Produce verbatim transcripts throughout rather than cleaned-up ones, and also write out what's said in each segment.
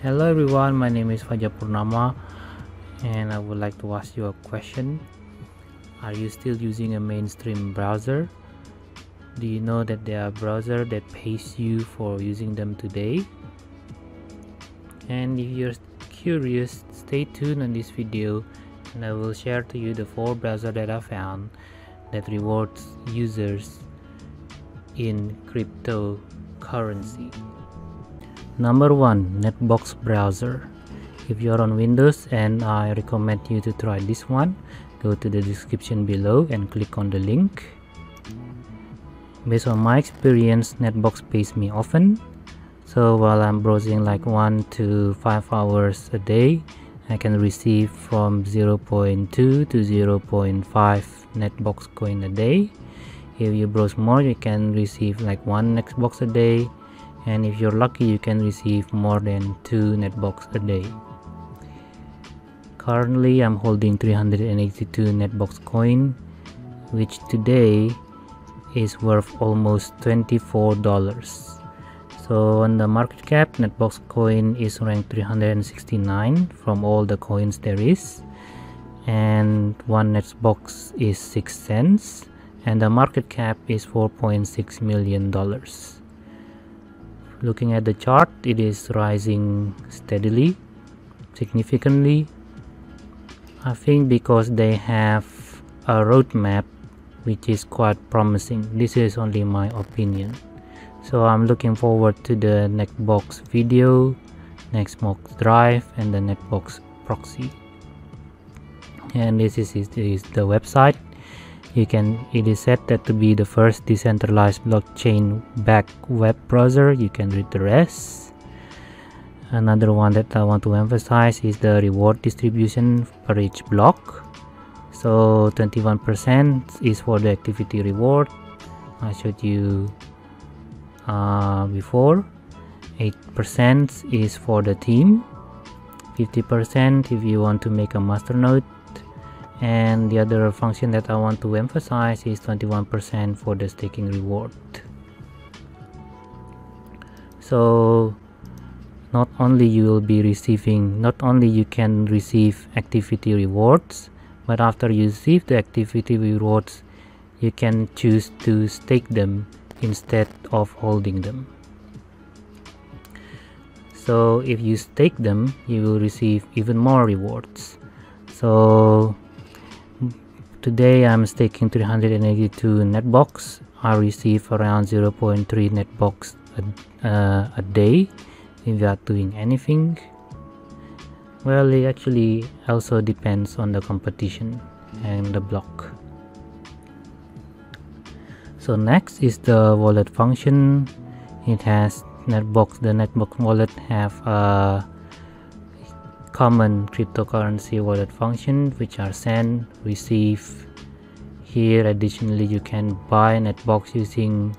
Hello everyone, my name is Fajarpurnama and I would like to ask you a question. Are you still using a mainstream browser? Do you know that there are browsers that pays you for using them today? And if you're curious, stay tuned on this video and I will share to you the four browsers that I found that rewards users in cryptocurrency. Number one, Netbox Browser. If you are on Windows, and I recommend you to try this one, go to the description below and click on the link. Based on my experience, Netbox pays me often. So while I'm browsing like one to five hours a day, I can receive from zero point two to zero point five Netbox coin a day. If you browse more, you can receive like one Netbox a day. And if you're lucky, you can receive more than two Netbox a day. Currently, I'm holding three hundred eighty-two Netbox coin, which today is worth almost twenty-four dollars. So on the market cap, Netbox coin is ranked three hundred sixty-nine from all the coins there is, and one Netbox is six cents, and the market cap is four point six million dollars. Looking at the chart, it is rising steadily, significantly. I think because they have a roadmap which is quite promising. This is only my opinion. So I'm looking forward to the Netbox video, Netbox Drive, and the Netbox proxy. And this is, is, is the website. You can, it is said that to be the first decentralized blockchain backed web browser. You can read the rest. Another one that I want to emphasize is the reward distribution per each block. So twenty-one percent is for the activity reward I showed you uh, before, eight percent is for the team, fifty percent if you want to make a masternode. And the other function that I want to emphasize is twenty-one percent for the staking reward. So not only you will be receiving, not only you can receive activity rewards, but after you receive the activity rewards, you can choose to stake them instead of holding them. So if you stake them, you will receive even more rewards. So today I'm staking three hundred eighty-two Netbox. I receive around zero point three Netbox a, uh, a day without doing anything. Well, it actually also depends on the competition and the block. So next is the wallet function. It has Netbox, the Netbox wallet have a common cryptocurrency wallet function, which are send, receive. Here additionally you can buy Netbox using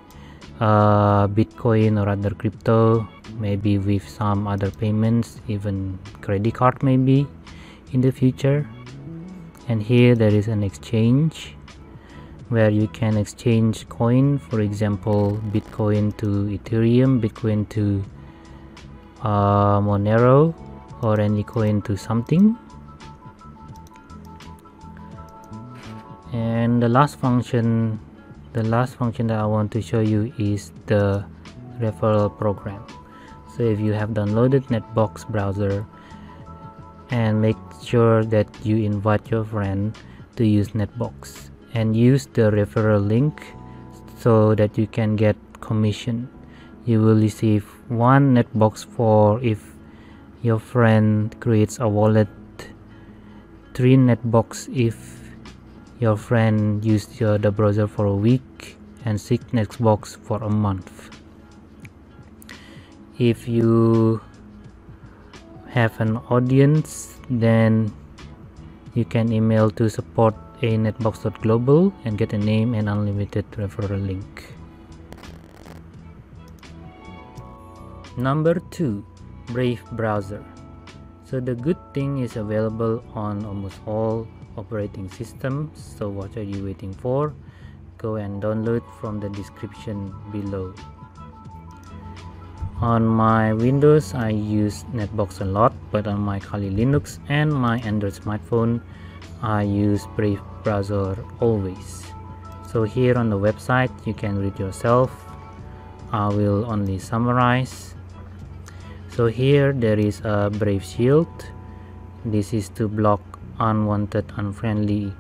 uh, Bitcoin or other crypto, maybe with some other payments, even credit card maybe in the future. And here there is an exchange where you can exchange coin, for example Bitcoin to Ethereum, Bitcoin to uh, Monero, or any coin to something. And the last function the last function that I want to show you is the referral program. So if you have downloaded Netbox Browser, and make sure that you invite your friend to use Netbox and use the referral link so that you can get commission. You will receive one Netbox for if your friend creates a wallet, three Netbox if your friend used your, the browser for a week, and six Netbox for a month. If you have an audience, then you can email to support at netbox dot global and get a name and unlimited referral link. Number two, Brave Browser. So the good thing is available on almost all operating systems, so what are you waiting for? Go and download from the description below. On my Windows, I use Netbox a lot, but on my Kali Linux and my Android smartphone, I use Brave Browser always. So here on the website, you can read yourself. I will only summarize. So here there is a Brave Shield. This is to block unwanted, unfriendly,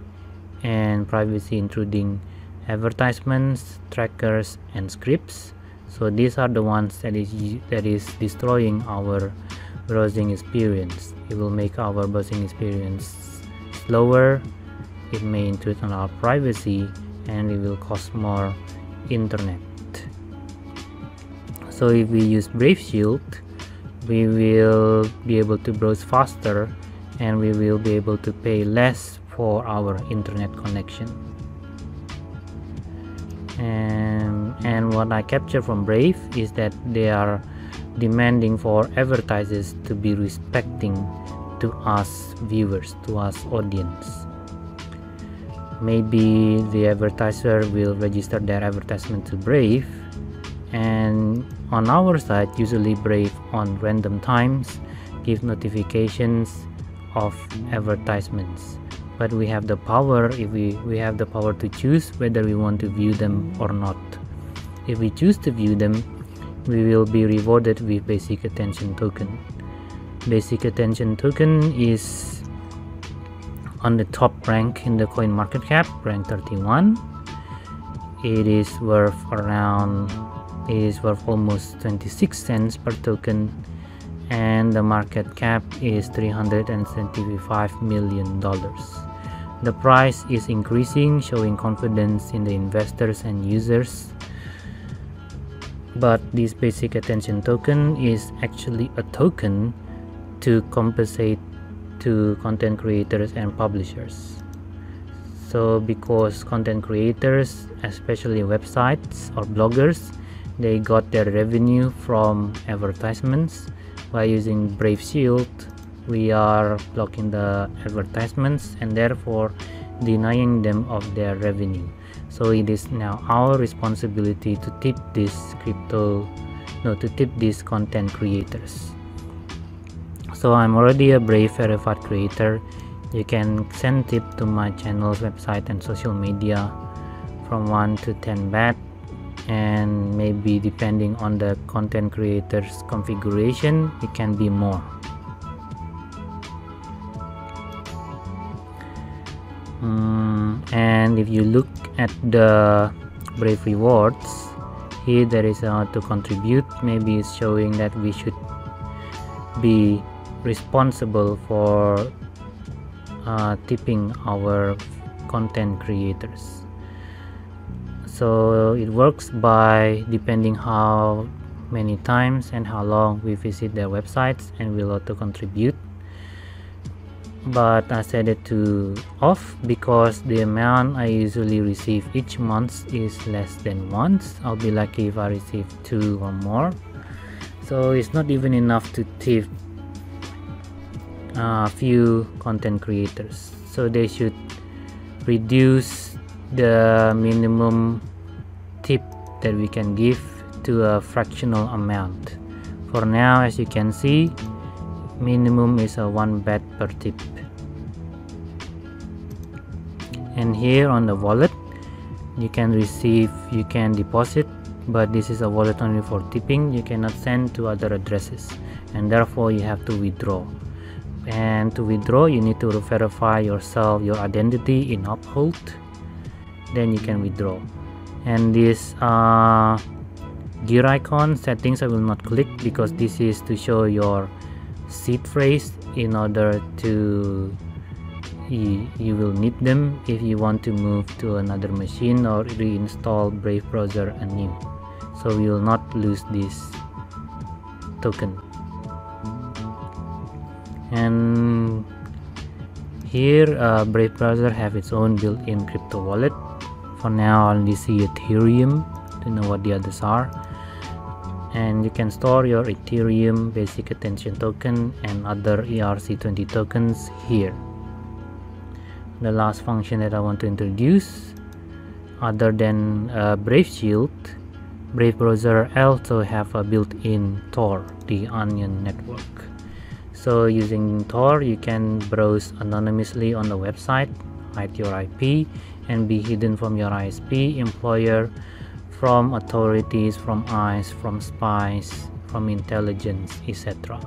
and privacy intruding advertisements, trackers, and scripts. So these are the ones that is that is destroying our browsing experience. It will make our browsing experience slower. It may intrude on our privacy, and it will cost more internet. So if we use Brave Shield, we will be able to browse faster, and we will be able to pay less for our internet connection. And, and what I capture from Brave is that they are demanding for advertisers to be respecting to us viewers, to us audience. Maybe the advertiser will register their advertisement to Brave, and on our side, usually Brave on random times give notifications of advertisements. But we have the power, if we, we have the power to choose whether we want to view them or not. If we choose to view them, we will be rewarded with basic attention token. Basic attention token is on the top rank in the coin market cap, rank thirty-one. It is worth around, it is worth almost twenty-six cents per token, and the market cap is three hundred seventy-five million dollars. The price is increasing, showing confidence in the investors and users. But this basic attention token is actually a token to compensate to content creators and publishers. So because content creators, especially websites or bloggers, they got their revenue from advertisements. By using Brave Shield, we are blocking the advertisements and therefore denying them of their revenue. So it is now our responsibility to tip this crypto no to tip these content creators. So I'm already a Brave verified creator. You can send tip to my channel's website and social media from one to ten baht, and maybe depending on the content creator's configuration, it can be more. Mm, and if you look at the Brave rewards, here there is a to contribute. Maybe it's showing that we should be responsible for uh, tipping our content creators. So it works by depending how many times and how long we visit their websites, and will auto contribute. But I set it to off because the amount I usually receive each month is less than once. I'll be lucky if I receive two or more. So it's not even enough to tip a few content creators. So they should reduce the minimum tip that we can give to a fractional amount. For now, as you can see, minimum is a one baht per tip. And here on the wallet, you can receive, you can deposit, but this is a wallet only for tipping. You cannot send to other addresses, and therefore you have to withdraw. And to withdraw, you need to verify yourself, your identity in Uphold. Then you can withdraw. And this uh, gear icon settings I will not click because this is to show your seed phrase. In order to you, you will need them if you want to move to another machine or reinstall Brave Browser anew, so we will not lose this token. And here uh, Brave Browser have its own built-in crypto wallet. For now, I only see Ethereum. Don't know what the others are. And you can store your Ethereum, basic attention token, and other E R C twenty tokens here. The last function that I want to introduce, other than uh, Brave Shield, Brave Browser also have a built-in Tor, the Onion network. So using Tor, you can browse anonymously on the website, hide your I P, and be hidden from your I S P, employer, from authorities, from eyes, from spies, from intelligence, et cetera.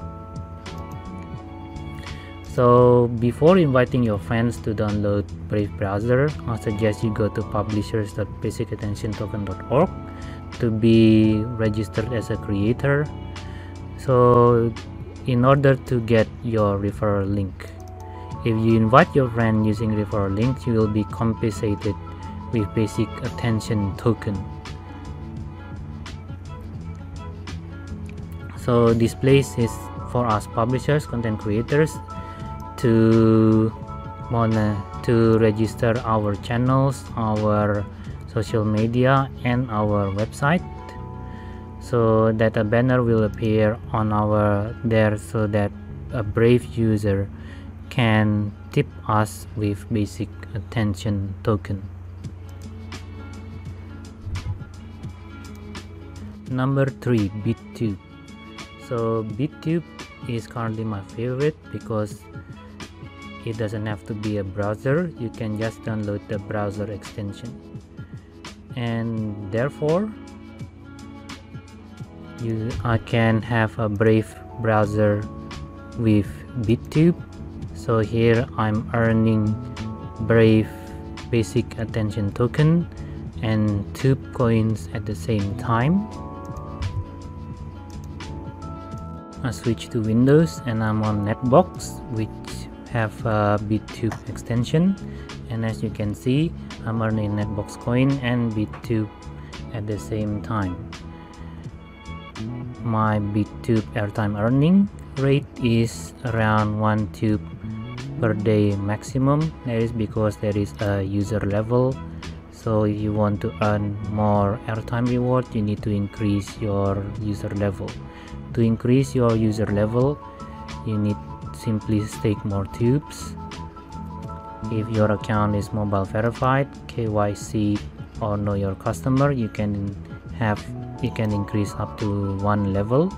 So before inviting your friends to download Brave Browser, I suggest you go to publishers dot basic attention token dot org to be registered as a creator. So in order to get your referral link, if you invite your friend using referral link, you will be compensated with basic attention token. So this place is for us publishers, content creators, to wanna to register our channels, our social media, and our website, so that a banner will appear on our there so that a Brave user can tip us with basic attention token. Number three, BitTube. So BitTube is currently my favorite because it doesn't have to be a browser. You can just download the browser extension, and therefore you I can have a Brave browser with BitTube. So here I'm earning Brave basic attention token and tube coins at the same time. I switch to Windows and I'm on Netbox, which have a BitTube extension, and as you can see, I'm earning Netbox coin and BitTube at the same time. My BitTube airtime earning rate is around one tube per day maximum. That is because there is a user level, so if you want to earn more airtime reward, you need to increase your user level. To increase your user level, you need simply stake more tubes. If your account is mobile verified, K Y C, or know your customer, you can have you can increase up to one level.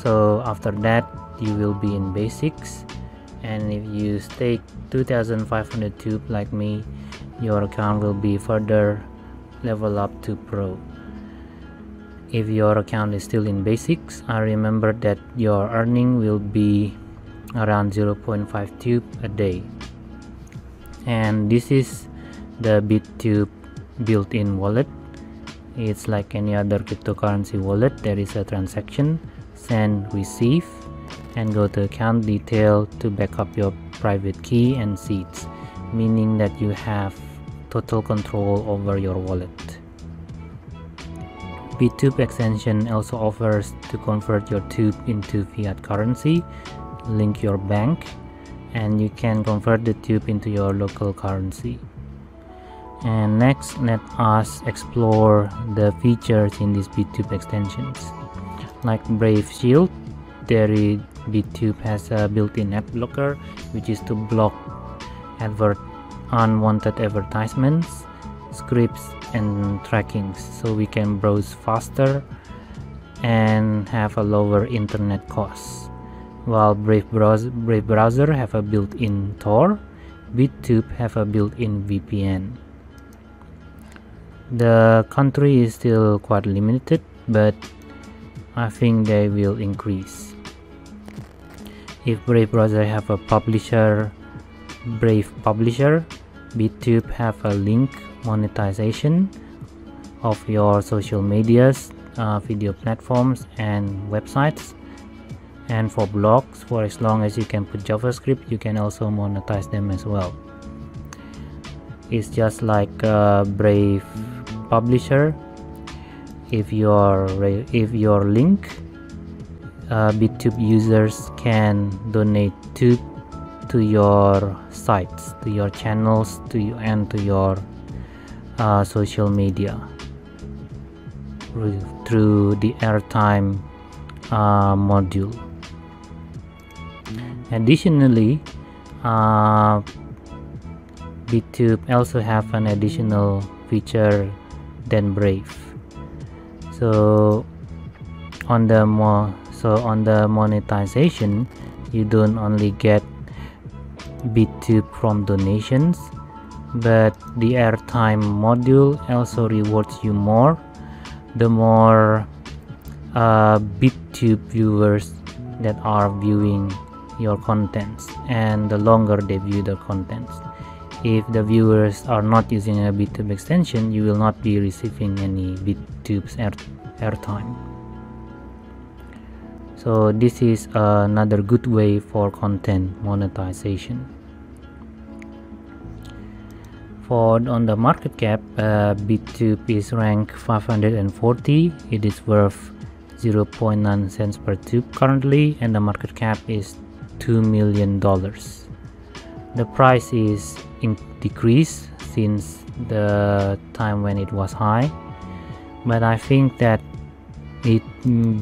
So after that, you will be in basics, and if you stake two thousand five hundred tube like me, your account will be further level up to pro. If your account is still in basics, I remember that your earning will be around zero point five tube a day. And this is the BitTube built-in wallet. It's like any other cryptocurrency wallet. There is a transaction, send, receive, and go to account detail to back up your private key and seeds, meaning that you have total control over your wallet. BitTube extension also offers to convert your tube into fiat currency, link your bank, and you can convert the tube into your local currency. And next, let us explore the features in these BitTube extensions. Like Brave Shield, there is, BitTube has a built-in ad blocker, which is to block advert unwanted advertisements, scripts, and trackings, so we can browse faster and have a lower internet cost. While Brave Browser, Brave Browser have a built-in Tor, BitTube have a built-in V P N. The country is still quite limited, but I think they will increase. If Brave Browser have a publisher, Brave Publisher, BitTube have a link monetization of your social medias, uh, video platforms, and websites. And for blogs, for as long as you can put JavaScript, you can also monetize them as well. It's just like uh, Brave Publisher. If your if your link, uh, BitTube users can donate tube to your sites, to your channels, to you, and to your Uh, social media through the airtime uh, module. Additionally, uh, BitTube also have an additional feature than Brave. So on the more so on the monetization, you don't only get BitTube from donations, but the airtime module also rewards you more. The more uh, BitTube viewers that are viewing your contents, and the longer they view the contents. If the viewers are not using a BitTube extension, you will not be receiving any BitTube's air airtime. So this is another good way for content monetization. For on the market cap, uh, BitTube is ranked five hundred forty. It is worth zero point nine cents per tube currently, and the market cap is two million dollars. The price is in decrease since the time when it was high, but I think that it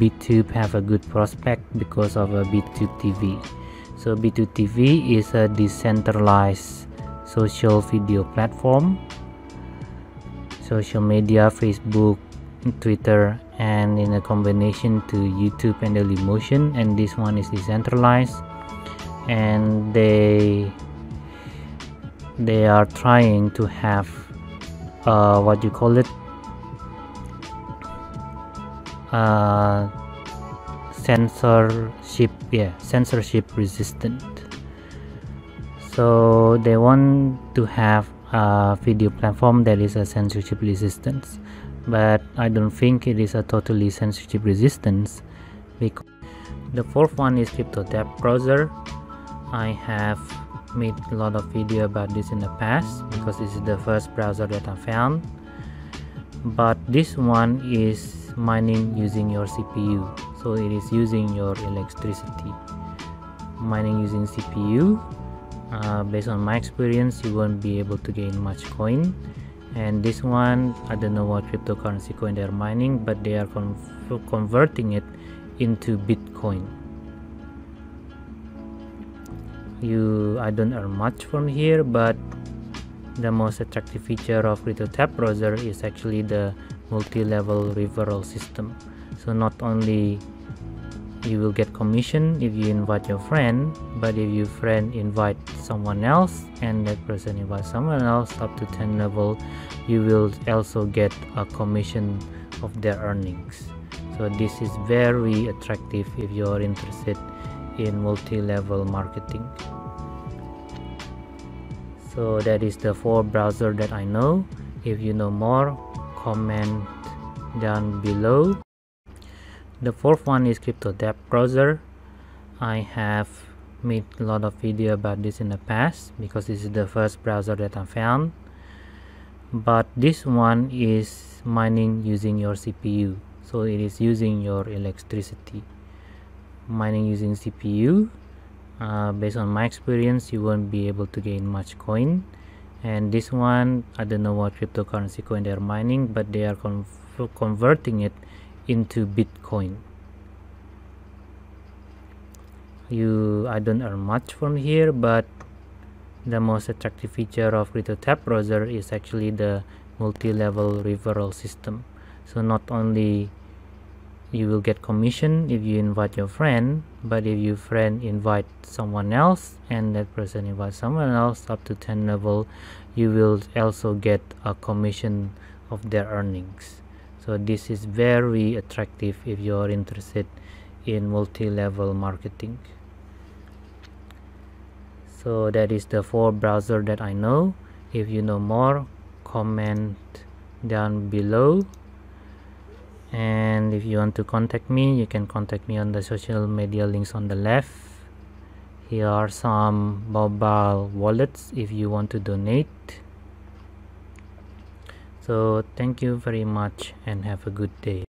BitTube have a good prospect because of a BitTube T V. So BitTube T V is a decentralized social video platform, social media, Facebook, Twitter, and in a combination to YouTube and Dailymotion, and this one is decentralized, and they they are trying to have uh, what you call it uh, censorship yeah censorship resistant. So they want to have a video platform that is a censorship resistance, but I don't think it is a totally censorship resistance. Because the fourth one is CryptoTab Browser. I have made a lot of video about this in the past because this is the first browser that I found, but this one is mining using your C P U, so it is using your electricity, mining using C P U. Uh, based on my experience, you won't be able to gain much coin. And this one, I don't know what cryptocurrency coin they are mining, but they are con converting it into Bitcoin. You, I don't earn much from here, but the most attractive feature of CryptoTab Browser is actually the multi-level referral system. So not only you will get commission if you invite your friend, but if your friend invite someone else and that person invite someone else up to ten level, you will also get a commission of their earnings. So this is very attractive if you are interested in multi-level marketing. So that is the four browser that I know. If you know more, comment down below. The fourth one is CryptoTab Browser. I have made a lot of video about this in the past because this is the first browser that I found, but this one is mining using your C P U, so it is using your electricity, mining using C P U. Uh, based on my experience, you won't be able to gain much coin. And this one, I don't know what cryptocurrency coin they are mining, but they are con converting it into Bitcoin. You, I don't earn much from here, but the most attractive feature of CryptoTab Browser is actually the multi-level referral system. So not only you will get commission if you invite your friend, but if your friend invite someone else and that person invite someone else up to ten level, you will also get a commission of their earnings. So this is very attractive if you are interested in multi-level marketing. So that is the four browser that I know. If you know more, comment down below. And if you want to contact me, you can contact me on the social media links on the left. Here are some mobile wallets if you want to donate. So thank you very much and have a good day.